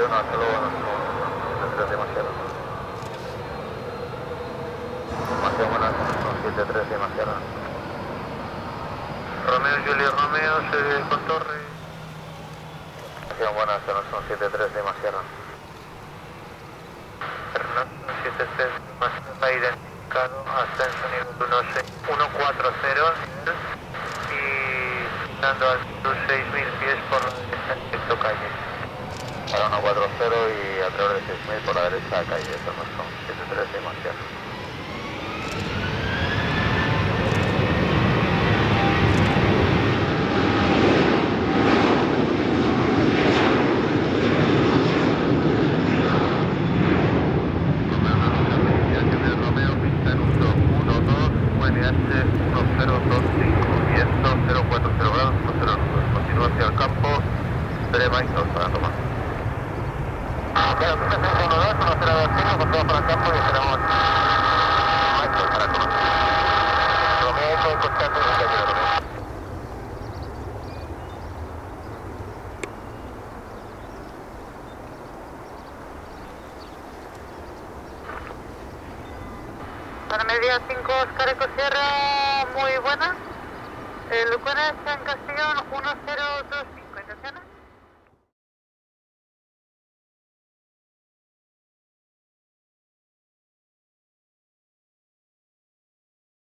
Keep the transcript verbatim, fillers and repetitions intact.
pero no, hasta luego no, no, no es demasiado. Formación buena, son siete tres demasiado. Romeo, Julio, Romeo, se con torre. Formación buena, son siete tres demasiado. Fernando, siete tres demasiado, identificado, ascenso nivel uno seis uno cuatro cero y dando al seis mil pies por la derecha calle. Para uno cuatro cero y a través de seis mil por la derecha calle de Tormazón, siete tres demasiado. Media cinco Oscar Eco Sierra, muy buena. Eh, Lucones en Castellón, uno cero dos cinco.